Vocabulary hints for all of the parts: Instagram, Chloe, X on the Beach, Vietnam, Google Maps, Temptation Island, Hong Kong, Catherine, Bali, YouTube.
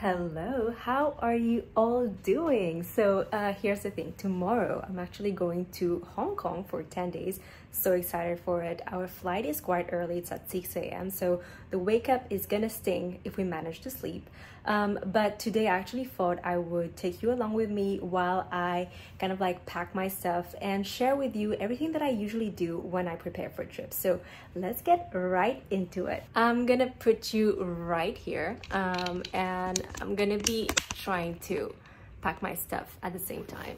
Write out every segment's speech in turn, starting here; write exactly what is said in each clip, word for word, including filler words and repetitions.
Hello, how are you all doing? So uh, here's the thing, tomorrow I'm actually going to Hong Kong for ten days. So excited for it. Our flight is quite early, it's at six A M so the wake up is gonna sting if we manage to sleep. Um, but today I actually thought I would take you along with me while I kind of like pack my stuff and share with you everything that I usually do when I prepare for trips. So let's get right into it. I'm gonna put you right here um, and I'm gonna be trying to pack my stuff at the same time.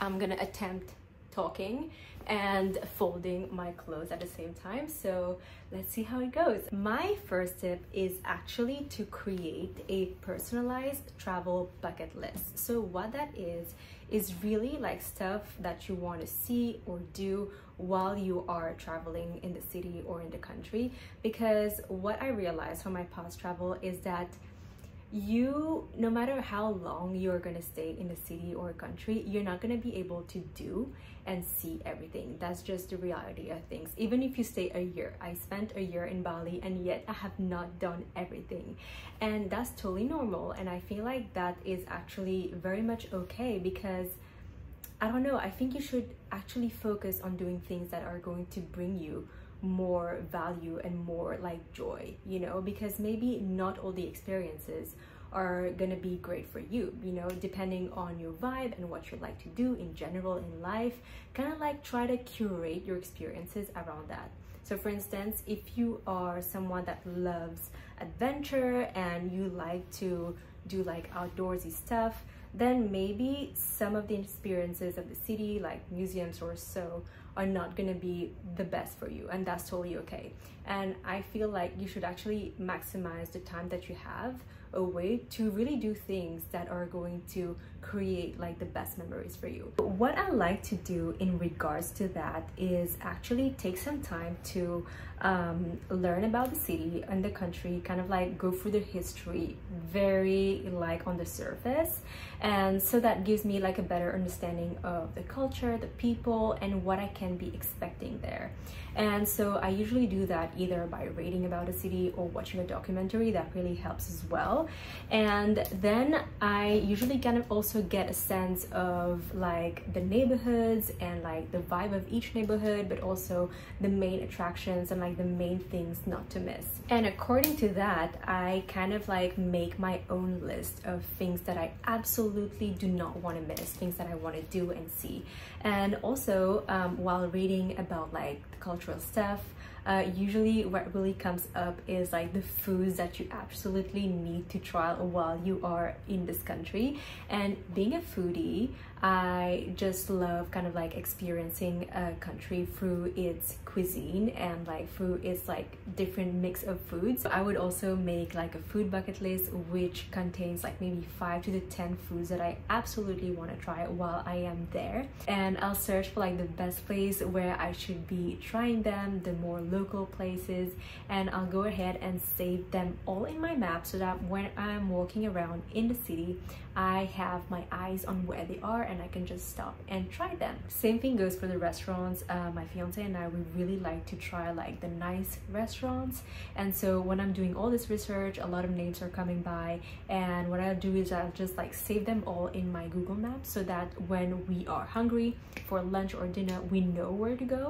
I'm gonna attempt talking and folding my clothes at the same time, so let's see how it goes. My first tip is actually to create a personalized travel bucket list. So what that is is really like stuff that you want to see or do while you are traveling in the city or in the country, because what I realized from my past travel is that you, no matter how long you're gonna stay in a city or a country, you're not gonna be able to do and see everything. That's just the reality of things. Even if you stay a year, I spent a year in Bali and yet I have not done everything, and that's totally normal. And I feel like that is actually very much okay, because I don't know, I think you should actually focus on doing things that are going to bring you more value and more like joy, you know, because maybe not all the experiences are gonna be great for you, you know, depending on your vibe and what you like to do in general in life. Kind of like try to curate your experiences around that. So for instance, if you are someone that loves adventure and you like to do like outdoorsy stuff, then maybe some of the experiences of the city, like museums or so, are not gonna be the best for you, and that's totally okay. And I feel like you should actually maximize the time that you have away to really do things that are going to create like the best memories for you. What I like to do in regards to that is actually take some time to um, learn about the city and the country, kind of like go through the history very like on the surface, and so that gives me like a better understanding of the culture, the people, and what I can be expecting there. And so I usually do that either by reading about a city or watching a documentary. That really helps as well. And then I usually kind of also get a sense of like the neighborhoods and like the vibe of each neighborhood, but also the main attractions and like the main things not to miss. And according to that, I kind of like make my own list of things that I absolutely do not want to miss, things that I want to do and see. And also um, while reading about like the cultural stuff, Uh, usually what really comes up is like the foods that you absolutely need to try while you are in this country. And being a foodie, I just love kind of like experiencing a country through its cuisine and like through its like different mix of foods. I would also make like a food bucket list, which contains like maybe five to the ten foods that I absolutely want to try while I am there. And I'll search for like the best place where I should be trying them, the more local places, and I'll go ahead and save them all in my map so that when I'm walking around in the city, I have my eyes on where they are and I can just stop and try them. Same thing goes for the restaurants. Uh, my fiance and I, we really like to try like the nice restaurants, and so when I'm doing all this research, a lot of names are coming by, and what I'll do is I'll just like save them all in my Google Maps so that when we are hungry for lunch or dinner, we know where to go.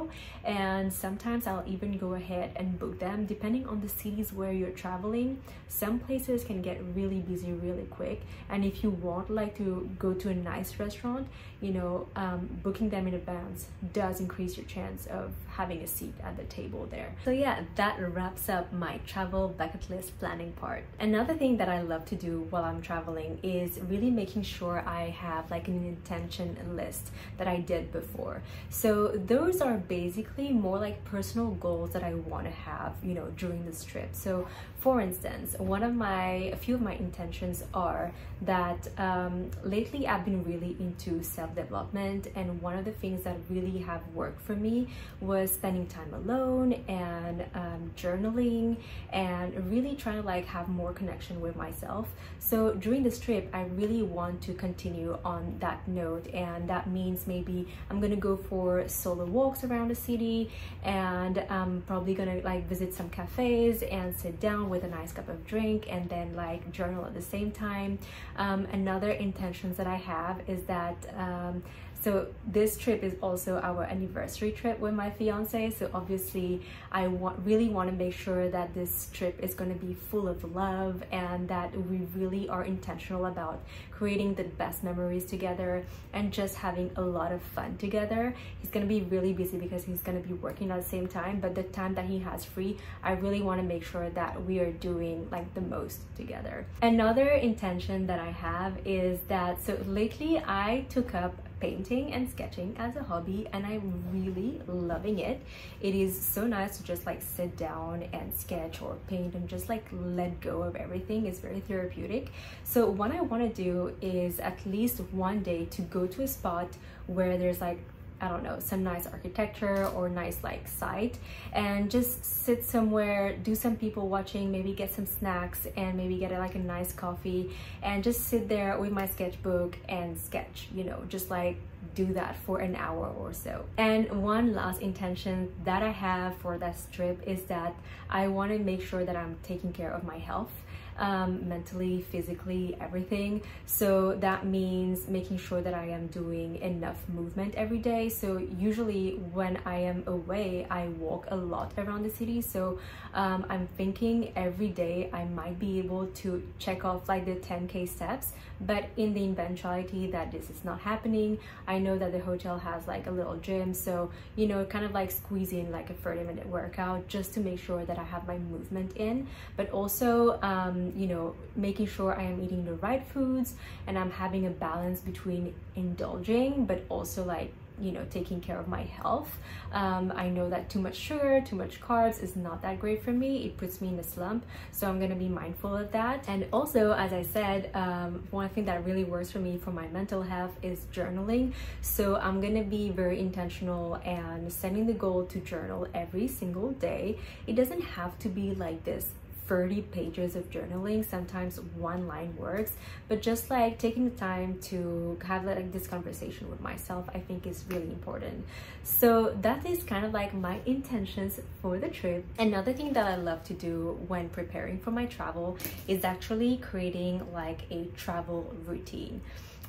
And sometimes I'll even go ahead and book them depending on the cities where you're traveling. Some places can get really busy really quick, and if you want like to go to a nice restaurant, you know, um, booking them in advance does increase your chance of having a seat at the table there. So yeah, that wraps up my travel bucket list planning part. Another thing that I love to do while I'm traveling is really making sure I have like an intention list that I did before. So those are basically more like personal goals that I want to have, you know, during this trip. So for instance, one of my a few of my intentions are that um, lately I've been really into self-development, and one of the things that really have worked for me was spending time alone and um, journaling and really trying to like have more connection with myself. So during this trip, I really want to continue on that note, and that means maybe I'm gonna go for solo walks around the city, and um, I'm probably gonna like visit some cafes and sit down with a nice cup of drink and then like journal journal at the same time. Um, another intentions that I have is that um, so this trip is also our anniversary trip with my fiance. So obviously I want, really want to make sure that this trip is going to be full of love and that we really are intentional about creating the best memories together and just having a lot of fun together. He's going to be really busy because he's going to be working at the same time, but the time that he has free, I really want to make sure that we are doing like the most together. Another intention that I have is that, so lately I took up painting and sketching as a hobby, and I'm really loving it. It is so nice to just like sit down and sketch or paint and just like let go of everything. It's very therapeutic. So what I want to do is at least one day to go to a spot where there's like, I don't know, some nice architecture or nice like site, and just sit somewhere, do some people watching, maybe get some snacks and maybe get a, like a nice coffee, and just sit there with my sketchbook and sketch, you know, just like do that for an hour or so. And one last intention that I have for that trip is that I want to make sure that I'm taking care of my health. Um, mentally, physically, everything. So that means making sure that I am doing enough movement every day. So usually when I am away, I walk a lot around the city. So um, I'm thinking every day I might be able to check off like the ten K steps, but in the eventuality that this is not happening, I know that the hotel has like a little gym, so you know, kind of like squeeze in like a thirty minute workout just to make sure that I have my movement in, but also um, you know, making sure I am eating the right foods and I'm having a balance between indulging but also like, you know, taking care of my health. Um, I know that too much sugar, too much carbs is not that great for me. It puts me in a slump. So I'm gonna be mindful of that. And also, as I said, um, one thing that really works for me for my mental health is journaling. So I'm gonna be very intentional and setting the goal to journal every single day. It doesn't have to be like this thirty pages of journaling, sometimes one line works, but just like taking the time to have like this conversation with myself, I think is really important. So that is kind of like my intentions for the trip. Another thing that I love to do when preparing for my travel is actually creating like a travel routine.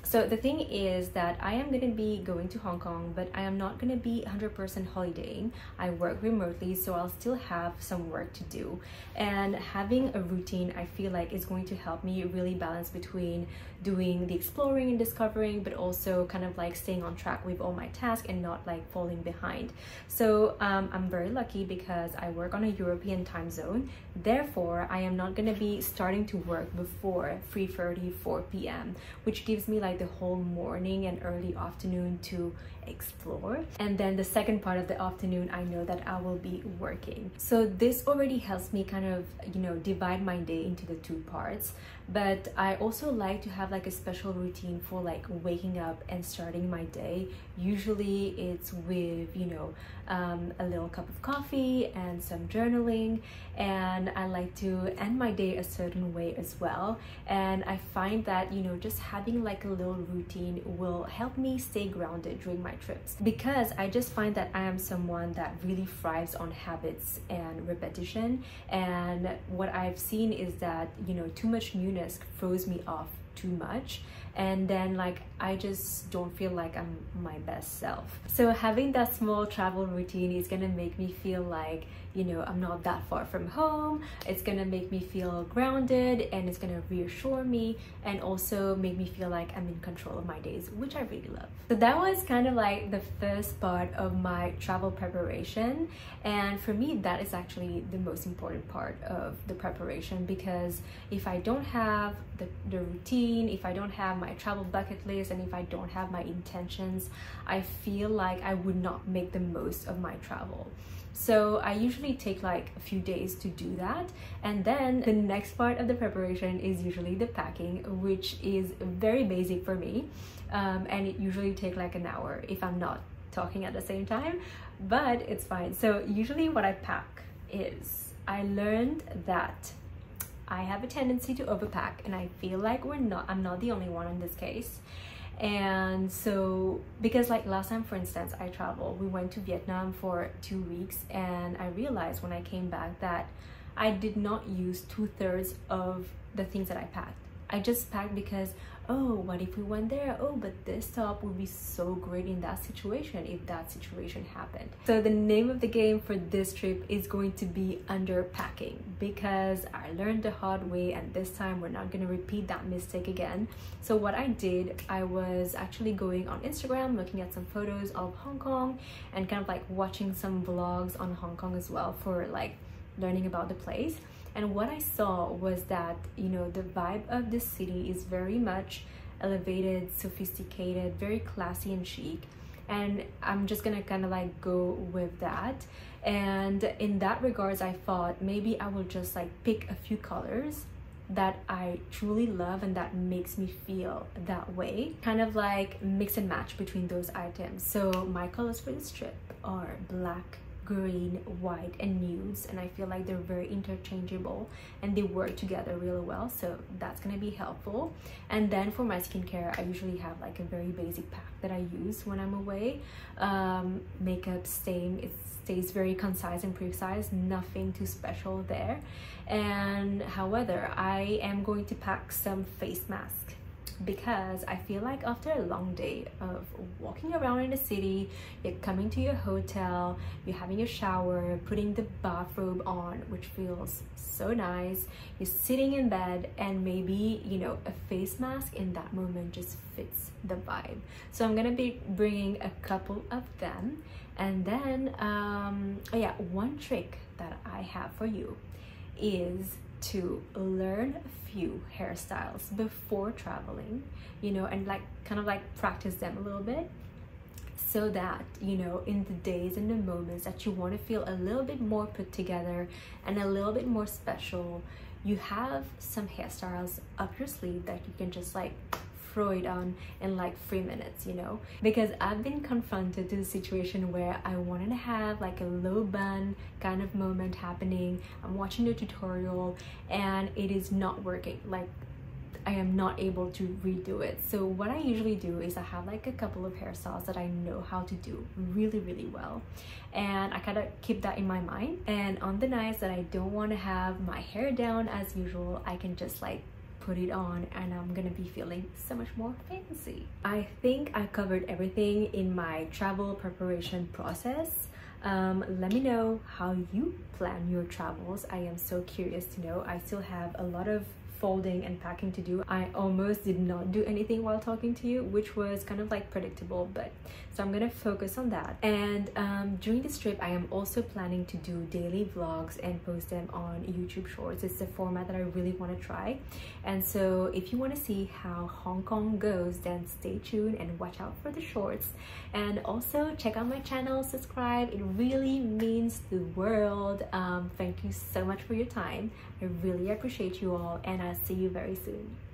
So the thing is that I am going to be going to Hong Kong, but I am not going to be one hundred percent holidaying. I work remotely, so I'll still have some work to do. And having a routine, I feel like, is going to help me really balance between doing the exploring and discovering, but also kind of like staying on track with all my tasks and not like falling behind. So um, I'm very lucky because I work on a European time zone. Therefore, I am not going to be starting to work before three thirty, four p m, which gives me like the whole morning and early afternoon to explore, and then the second part of the afternoon I know that I will be working. So this already helps me kind of, you know, divide my day into the two parts. But I also like to have like a special routine for like waking up and starting my day. Usually it's with, you know, um, a little cup of coffee and some journaling, and I like to end my day a certain way as well. And I find that, you know, just having like a little routine will help me stay grounded during my trips, because I just find that I am someone that really thrives on habits and repetition. And what I've seen is that, you know, too much newness throws me off too much, and then like I just don't feel like I'm my best self. So having that small travel routine is gonna make me feel like, you know, I'm not that far from home. It's gonna make me feel grounded, and it's gonna reassure me and also make me feel like I'm in control of my days, which I really love. So that was kind of like the first part of my travel preparation, and for me that is actually the most important part of the preparation, because if I don't have the, the routine, if I don't have my travel bucket list, and if I don't have my intentions, I feel like I would not make the most of my travel. So I usually take like a few days to do that, and then the next part of the preparation is usually the packing, which is very basic for me, um, and it usually takes like an hour if I'm not talking at the same time, but it's fine. So usually what I pack is, I learned that I have a tendency to overpack, and I feel like we're not, I'm not the only one in this case. And so, because like last time, for instance, I traveled, we went to Vietnam for two weeks, and I realized when I came back that I did not use two-thirds of the things that I packed. I just packed because, oh, what if we went there? Oh, but this top would be so great in that situation, if that situation happened. So the name of the game for this trip is going to be underpacking, because I learned the hard way, and this time we're not going to repeat that mistake again. So what I did, I was actually going on Instagram, looking at some photos of Hong Kong and kind of like watching some vlogs on Hong Kong as well for like learning about the place. And what I saw was that, you know, the vibe of this city is very much elevated, sophisticated, very classy and chic. And I'm just gonna kind of like go with that. And in that regards, I thought maybe I will just like pick a few colors that I truly love and that makes me feel that way. Kind of like mix and match between those items. So my colors for this trip are black, green, white, and nudes, and I feel like they're very interchangeable and they work together really well, so that's gonna be helpful. And then for my skincare, I usually have like a very basic pack that I use when I'm away. Um, makeup, same, it stays very concise and precise, nothing too special there. And however, I am going to pack some face masks, because I feel like after a long day of walking around in the city, you're coming to your hotel, you're having your shower, putting the bathrobe on, which feels so nice, you're sitting in bed, and maybe, you know, a face mask in that moment just fits the vibe. So I'm gonna be bringing a couple of them. And then um oh yeah, one trick that I have for you is to learn a few hairstyles before traveling, you know, and like kind of like practice them a little bit, so that, you know, in the days and the moments that you want to feel a little bit more put together and a little bit more special, you have some hairstyles up your sleeve that you can just like throw it on in like three minutes, you know. Because I've been confronted to the situation where I wanted to have like a low bun kind of moment happening. I'm watching the tutorial and it is not working, like I am not able to redo it. So what I usually do is I have like a couple of hairstyles that I know how to do really really well, and I kind of keep that in my mind, and on the nights that I don't want to have my hair down as usual, I can just like put it on and I'm gonna be feeling so much more fancy. I think I covered everything in my travel preparation process. Um, let me know how you plan your travels. I am so curious to know. I still have a lot of folding and packing to do. I almost did not do anything while talking to you, which was kind of like predictable, but so I'm gonna focus on that. And um, during this trip, I am also planning to do daily vlogs and post them on YouTube Shorts. It's a format that I really want to try, and so if you want to see how Hong Kong goes, then stay tuned and watch out for the shorts. And also check out my channel, subscribe, it really means the world. Um, thank you so much for your time, I really appreciate you all, and I I'll see you very soon.